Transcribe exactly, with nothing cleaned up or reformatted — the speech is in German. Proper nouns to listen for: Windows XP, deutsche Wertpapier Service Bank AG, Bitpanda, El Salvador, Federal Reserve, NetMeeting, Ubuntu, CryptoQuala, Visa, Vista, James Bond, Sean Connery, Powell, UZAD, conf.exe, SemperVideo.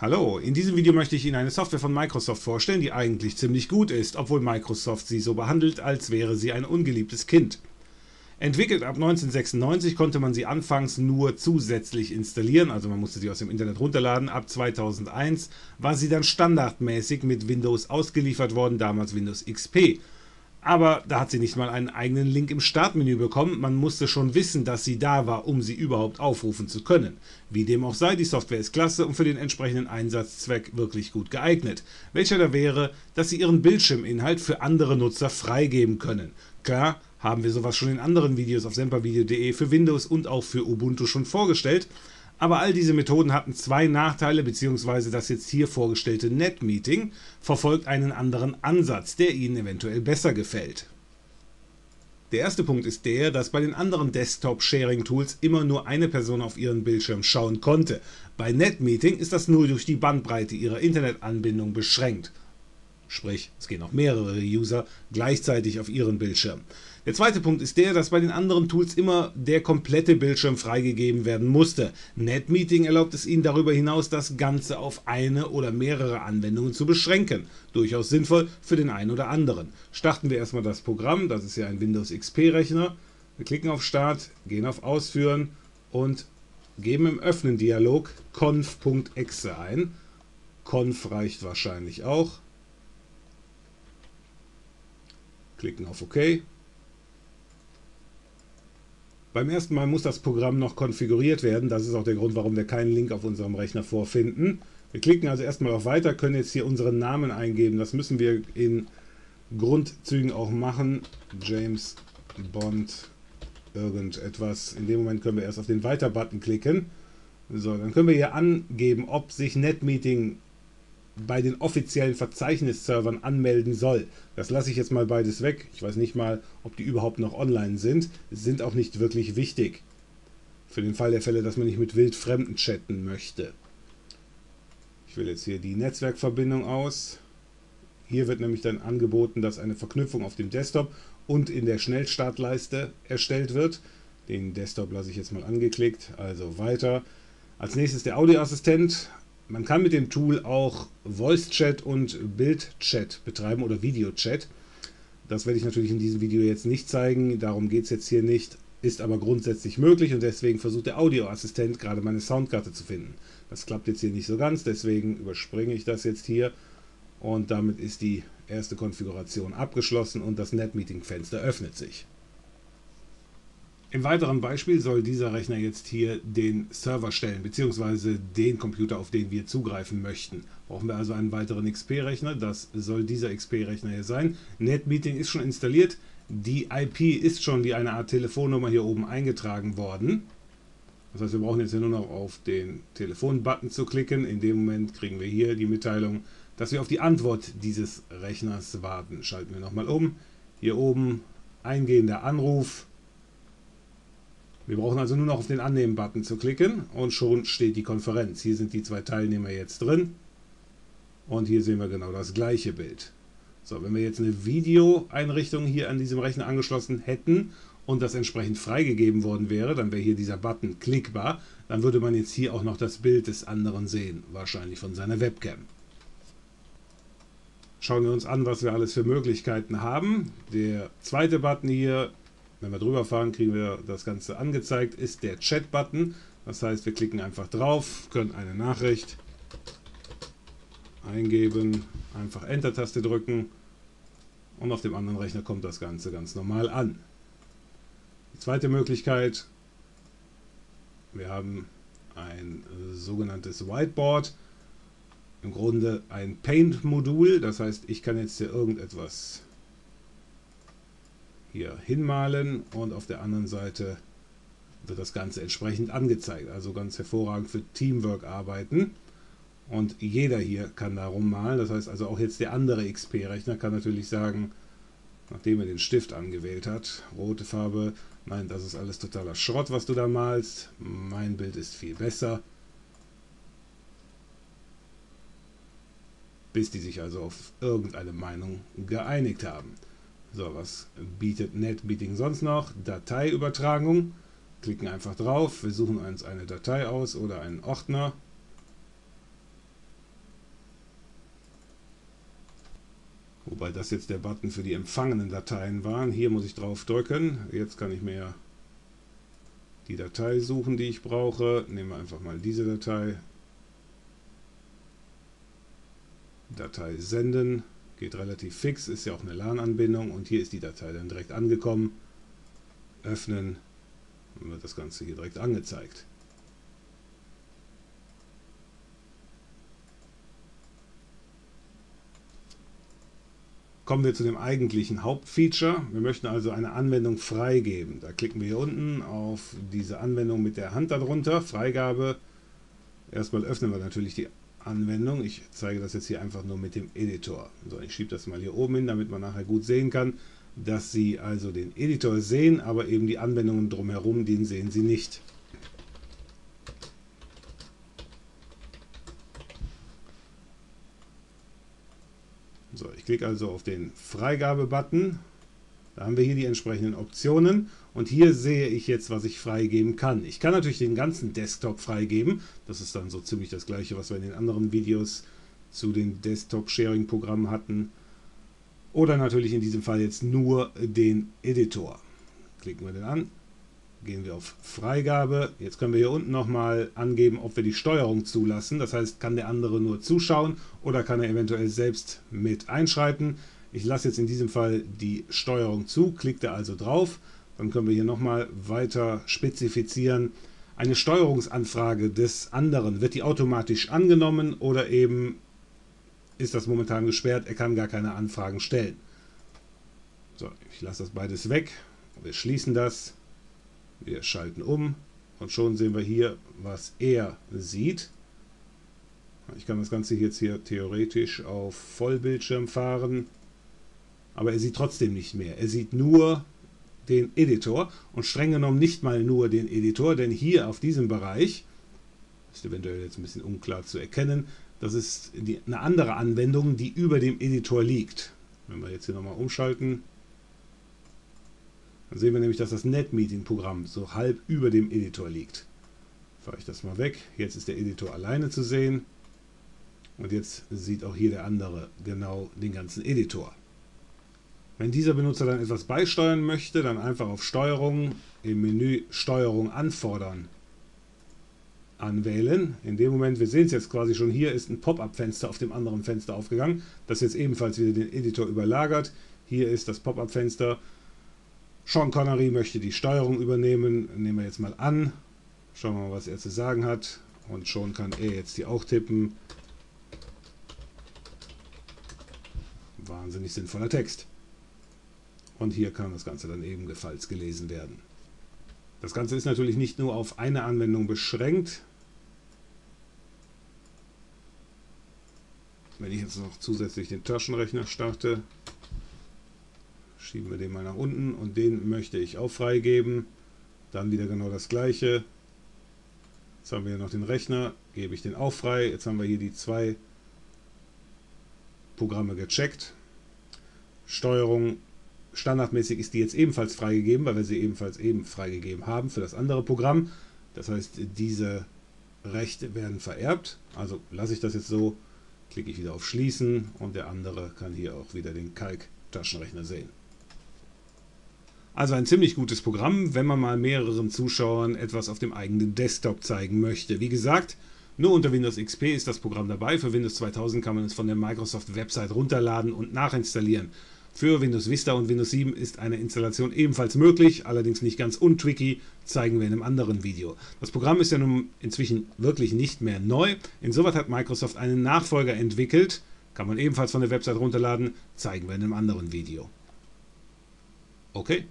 Hallo, in diesem Video möchte ich Ihnen eine Software von Microsoft vorstellen, die eigentlich ziemlich gut ist, obwohl Microsoft sie so behandelt, als wäre sie ein ungeliebtes Kind. Entwickelt ab neunzehnhundertsechsundneunzig konnte man sie anfangs nur zusätzlich installieren, also man musste sie aus dem Internet runterladen. Ab zweitausendeins war sie dann standardmäßig mit Windows ausgeliefert worden, damals Windows X P. Aber da hat sie nicht mal einen eigenen Link im Startmenü bekommen, man musste schon wissen, dass sie da war, um sie überhaupt aufrufen zu können. Wie dem auch sei, die Software ist klasse und für den entsprechenden Einsatzzweck wirklich gut geeignet, welcher da wäre, dass sie ihren Bildschirminhalt für andere Nutzer freigeben können. Klar, haben wir sowas schon in anderen Videos auf SemperVideo punkt de für Windows und auch für Ubuntu schon vorgestellt. Aber all diese Methoden hatten zwei Nachteile, beziehungsweise das jetzt hier vorgestellte NetMeeting verfolgt einen anderen Ansatz, der Ihnen eventuell besser gefällt. Der erste Punkt ist der, dass bei den anderen Desktop-Sharing-Tools immer nur eine Person auf ihren Bildschirm schauen konnte. Bei NetMeeting ist das nur durch die Bandbreite ihrer Internetanbindung beschränkt. Sprich, es gehen auch mehrere User gleichzeitig auf ihren Bildschirm. Der zweite Punkt ist der, dass bei den anderen Tools immer der komplette Bildschirm freigegeben werden musste. NetMeeting erlaubt es Ihnen darüber hinaus, das Ganze auf eine oder mehrere Anwendungen zu beschränken. Durchaus sinnvoll für den einen oder anderen. Starten wir erstmal das Programm, das ist ja ein Windows X P-Rechner. Wir klicken auf Start, gehen auf Ausführen und geben im Öffnen-Dialog conf punkt exe ein. Conf reicht wahrscheinlich auch. Klicken auf OK. Beim ersten Mal muss das Programm noch konfiguriert werden. Das ist auch der Grund, warum wir keinen Link auf unserem Rechner vorfinden. Wir klicken also erstmal auf Weiter, können jetzt hier unseren Namen eingeben. Das müssen wir in Grundzügen auch machen. James Bond irgendetwas. In dem Moment können wir erst auf den Weiter-Button klicken. So, dann können wir hier angeben, ob sich NetMeeting bei den offiziellen Verzeichnisservern anmelden soll. Das lasse ich jetzt mal beides weg. Ich weiß nicht mal, ob die überhaupt noch online sind. Sind auch nicht wirklich wichtig. Für den Fall der Fälle, dass man nicht mit Wildfremden chatten möchte. Ich wähle jetzt hier die Netzwerkverbindung aus. Hier wird nämlich dann angeboten, dass eine Verknüpfung auf dem Desktop und in der Schnellstartleiste erstellt wird. Den Desktop lasse ich jetzt mal angeklickt. Also weiter. Als nächstes der Audioassistent. Man kann mit dem Tool auch Voice-Chat und Bild-Chat betreiben oder Video-Chat. Das werde ich natürlich in diesem Video jetzt nicht zeigen, darum geht es jetzt hier nicht, ist aber grundsätzlich möglich und deswegen versucht der Audioassistent gerade meine Soundkarte zu finden. Das klappt jetzt hier nicht so ganz, deswegen überspringe ich das jetzt hier und damit ist die erste Konfiguration abgeschlossen und das NetMeeting-Fenster öffnet sich. Im weiteren Beispiel soll dieser Rechner jetzt hier den Server stellen, beziehungsweise den Computer, auf den wir zugreifen möchten. Brauchen wir also einen weiteren X P-Rechner, das soll dieser X P-Rechner hier sein. NetMeeting ist schon installiert, die I P ist schon wie eine Art Telefonnummer hier oben eingetragen worden. Das heißt, wir brauchen jetzt hier nur noch auf den Telefon-Button zu klicken. In dem Moment kriegen wir hier die Mitteilung, dass wir auf die Antwort dieses Rechners warten. Schalten wir nochmal um. Hier oben eingehender Anruf. Wir brauchen also nur noch auf den Annehmen-Button zu klicken und schon steht die Konferenz. Hier sind die zwei Teilnehmer jetzt drin und hier sehen wir genau das gleiche Bild. So, wenn wir jetzt eine Videoeinrichtung hier an diesem Rechner angeschlossen hätten und das entsprechend freigegeben worden wäre, dann wäre hier dieser Button klickbar. Dann würde man jetzt hier auch noch das Bild des anderen sehen, wahrscheinlich von seiner Webcam. Schauen wir uns an, was wir alles für Möglichkeiten haben. Der zweite Button hier. Wenn wir drüber fahren, kriegen wir das Ganze angezeigt, ist der Chat-Button. Das heißt, wir klicken einfach drauf, können eine Nachricht eingeben, einfach Enter-Taste drücken und auf dem anderen Rechner kommt das Ganze ganz normal an. Die zweite Möglichkeit, wir haben ein sogenanntes Whiteboard, im Grunde ein Paint-Modul, das heißt, ich kann jetzt hier irgendetwas hier hinmalen und auf der anderen Seite wird das Ganze entsprechend angezeigt. Also ganz hervorragend für Teamwork arbeiten und jeder hier kann da rummalen. Das heißt also auch jetzt der andere X P-Rechner kann natürlich sagen, nachdem er den Stift angewählt hat, rote Farbe, nein, das ist alles totaler Schrott, was du da malst, mein Bild ist viel besser. Bis die sich also auf irgendeine Meinung geeinigt haben. So, was bietet NetMeeting sonst noch? Dateiübertragung. Klicken einfach drauf. Wir suchen uns eine Datei aus oder einen Ordner. wobei das jetzt der Button für die empfangenen Dateien waren. Hier muss ich drauf drücken. Jetzt kann ich mir die Datei suchen, die ich brauche. Nehmen wir einfach mal diese Datei. Datei senden. Geht relativ fix, ist ja auch eine LAN-Anbindung. Und hier ist die Datei dann direkt angekommen. Öffnen. Dann wird das Ganze hier direkt angezeigt. Kommen wir zu dem eigentlichen Hauptfeature. Wir möchten also eine Anwendung freigeben. Da klicken wir hier unten auf diese Anwendung mit der Hand darunter. Freigabe. Erstmal öffnen wir natürlich die Anwendung. Ich zeige das jetzt hier einfach nur mit dem Editor. So, ich schiebe das mal hier oben hin, damit man nachher gut sehen kann, dass Sie also den Editor sehen, aber eben die Anwendungen drumherum, den sehen Sie nicht. So, ich klicke also auf den Freigabe-Button. Da haben wir hier die entsprechenden Optionen und hier sehe ich jetzt, was ich freigeben kann. Ich kann natürlich den ganzen Desktop freigeben. Das ist dann so ziemlich das Gleiche, was wir in den anderen Videos zu den Desktop-Sharing-Programmen hatten. Oder natürlich in diesem Fall jetzt nur den Editor. Klicken wir den an, gehen wir auf Freigabe. Jetzt können wir hier unten nochmal angeben, ob wir die Steuerung zulassen. Das heißt, kann der andere nur zuschauen oder kann er eventuell selbst mit einschreiten. Ich lasse jetzt in diesem Fall die Steuerung zu, klickt er also drauf. Dann können wir hier nochmal weiter spezifizieren. Eine Steuerungsanfrage des anderen, wird die automatisch angenommen oder eben ist das momentan gesperrt, er kann gar keine Anfragen stellen. So, ich lasse das beides weg. Wir schließen das. Wir schalten um und schon sehen wir hier, was er sieht. Ich kann das Ganze jetzt hier theoretisch auf Vollbildschirm fahren, aber er sieht trotzdem nicht mehr. Er sieht nur den Editor und streng genommen nicht mal nur den Editor, denn hier auf diesem Bereich, ist eventuell jetzt ein bisschen unklar zu erkennen, das ist die, eine andere Anwendung, die über dem Editor liegt. Wenn wir jetzt hier nochmal umschalten, dann sehen wir nämlich, dass das NetMeeting-Programm so halb über dem Editor liegt. Fahre ich das mal weg. Jetzt ist der Editor alleine zu sehen. Und jetzt sieht auch hier der andere genau den ganzen Editor. Wenn dieser Benutzer dann etwas beisteuern möchte, dann einfach auf Steuerung, im Menü Steuerung anfordern, anwählen. In dem Moment, wir sehen es jetzt quasi schon, hier ist ein Pop-up-Fenster auf dem anderen Fenster aufgegangen, das jetzt ebenfalls wieder den Editor überlagert. Hier ist das Pop-up-Fenster. Sean Connery möchte die Steuerung übernehmen. Nehmen wir jetzt mal an. Schauen wir mal, was er zu sagen hat. Und schon kann er jetzt hier auch tippen. Wahnsinnig sinnvoller Text. Und hier kann das Ganze dann ebenfalls gelesen werden. Das Ganze ist natürlich nicht nur auf eine Anwendung beschränkt. Wenn ich jetzt noch zusätzlich den Taschenrechner starte, schieben wir den mal nach unten und den möchte ich auch freigeben. Dann wieder genau das gleiche. Jetzt haben wir noch den Rechner, gebe ich den auch frei. Jetzt haben wir hier die zwei Programme gecheckt. Steuerung standardmäßig ist die jetzt ebenfalls freigegeben, weil wir sie ebenfalls eben freigegeben haben für das andere Programm. Das heißt, diese Rechte werden vererbt. Also lasse ich das jetzt so, klicke ich wieder auf Schließen und der andere kann hier auch wieder den Kalk-Taschenrechner sehen. Also ein ziemlich gutes Programm, wenn man mal mehreren Zuschauern etwas auf dem eigenen Desktop zeigen möchte. Wie gesagt, nur unter Windows X P ist das Programm dabei. Für Windows zweitausend kann man es von der Microsoft-Website runterladen und nachinstallieren. Für Windows Vista und Windows sieben ist eine Installation ebenfalls möglich, allerdings nicht ganz untricky, zeigen wir in einem anderen Video. Das Programm ist ja nun inzwischen wirklich nicht mehr neu. Insoweit hat Microsoft einen Nachfolger entwickelt. Kann man ebenfalls von der Website runterladen, zeigen wir in einem anderen Video. Okay.